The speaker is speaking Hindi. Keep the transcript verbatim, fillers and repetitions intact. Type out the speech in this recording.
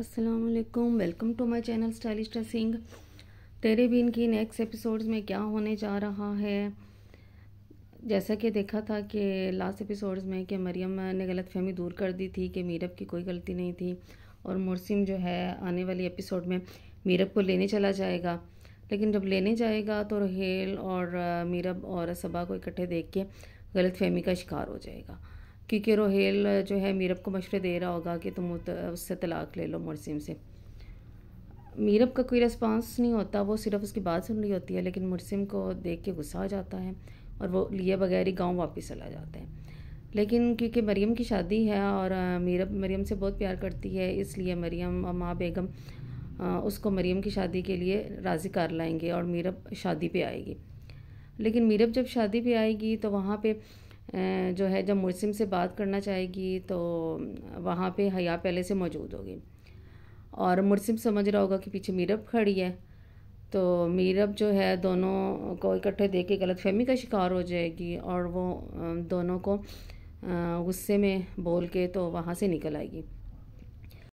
अस्सलाम वालेकुम, welcome to my channel स्टाइलिस्टा Singh. तेरे बिन की नेक्स्ट एपिसोड्स में क्या होने जा रहा है, जैसा कि देखा था कि लास्ट एपिसोड्स में कि मरियम ने गलतफहमी दूर कर दी थी कि मीरब की कोई गलती नहीं थी और मुर्तसिम जो है आने वाली एपिसोड में मीरब को लेने चला जाएगा। लेकिन जब लेने जाएगा तो रहेल और मीरब और सबा को इकट्ठे देख के गलतफहमी का शिकार हो जाएगा, क्योंकि रहेल जो है मीरब को मशवरे दे रहा होगा कि तुम उससे तलाक़ ले लो मुर्तसिम से। मीरब का कोई रिस्पांस नहीं होता, वो सिर्फ उसकी बात सुन रही होती है, लेकिन मुर्तसिम को देख के गुस्सा आ जाता है और वो लिए बगैर ही गाँव वापस चला जाता है। लेकिन क्योंकि मरियम की शादी है और मीरब मरियम से बहुत प्यार करती है, इसलिए मरियम और माँ बेगम उसको मरियम की शादी के लिए राज़ी कर लाएंगे और मीरब शादी पे आएगी। लेकिन मीरब जब शादी पे आएगी तो वहाँ पे जो है जब मुर्तसिम से बात करना चाहेगी तो वहाँ पे हया पहले से मौजूद होगी और मुर्तसिम समझ रहा होगा कि पीछे मीरब खड़ी है, तो मीरब जो है दोनों को इकट्ठे देख के गलतफहमी का शिकार हो जाएगी और वो दोनों को गुस्से में बोल के तो वहाँ से निकल आएगी।